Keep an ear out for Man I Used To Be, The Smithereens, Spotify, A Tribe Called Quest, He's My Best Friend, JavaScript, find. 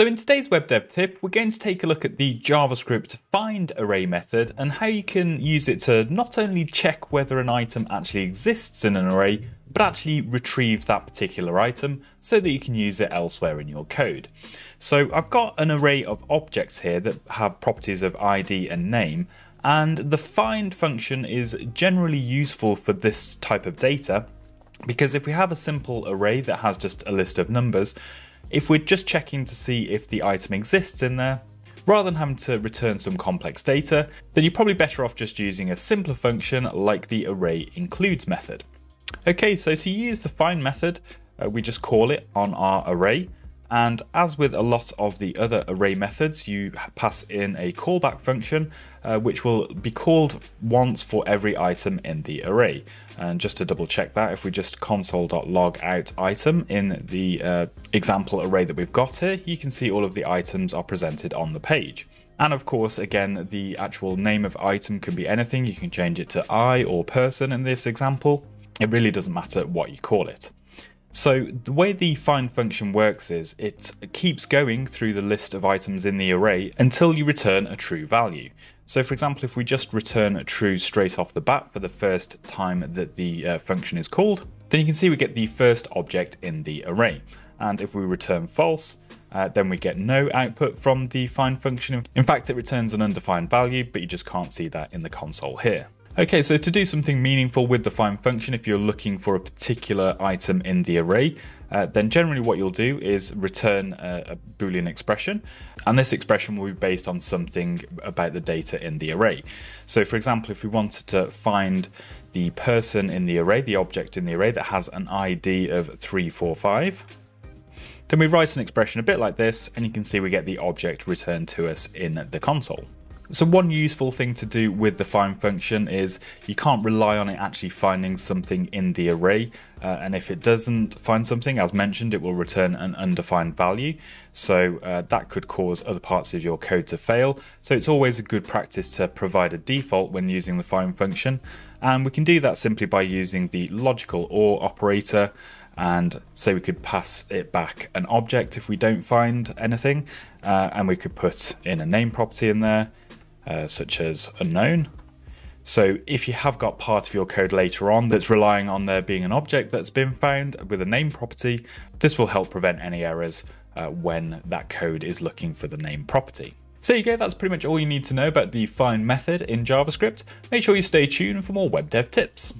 So in today's web dev tip, we're going to take a look at the JavaScript find array method and how you can use it to not only check whether an item actually exists in an array, but actually retrieve that particular item so that you can use it elsewhere in your code. So I've got an array of objects here that have properties of ID and name, and the find function is generally useful for this type of data, because if we have a simple array that has just a list of numbers, if we're just checking to see if the item exists in there, rather than having to return some complex data, then you're probably better off just using a simpler function like the array includes method. Okay, so to use the find method, we just call it on our array. And as with a lot of the other array methods, you pass in a callback function, which will be called once for every item in the array. And just to double check that, if we just console.log out item in the example array that we've got here, you can see all of the items are presented on the page. And of course, again, the actual name of item can be anything. You can change it to I or person in this example. It really doesn't matter what you call it. So the way the find function works is it keeps going through the list of items in the array until you return a true value. So for example, if we just return a true straight off the bat for the first time that the function is called, then you can see we get the first object in the array. And if we return false, then we get no output from the find function. In fact, it returns an undefined value, but you just can't see that in the console here. Okay, so to do something meaningful with the find function, if you're looking for a particular item in the array, then generally what you'll do is return a Boolean expression, and this expression will be based on something about the data in the array. So for example, if we wanted to find the person in the array, the object in the array that has an ID of 345, then we write an expression a bit like this, and you can see we get the object returned to us in the console. So one useful thing to do with the find function is you can't rely on it actually finding something in the array, and if it doesn't find something, as mentioned, it will return an undefined value, so that could cause other parts of your code to fail. So it's always a good practice to provide a default when using the find function, and we can do that simply by using the logical OR operator. And so we could pass it back an object if we don't find anything, and we could put in a name property in there, such as unknown. So if you have got part of your code later on that's relying on there being an object that's been found with a name property, this will help prevent any errors when that code is looking for the name property. So there you go, that's pretty much all you need to know about the find method in JavaScript. Make sure you stay tuned for more web dev tips.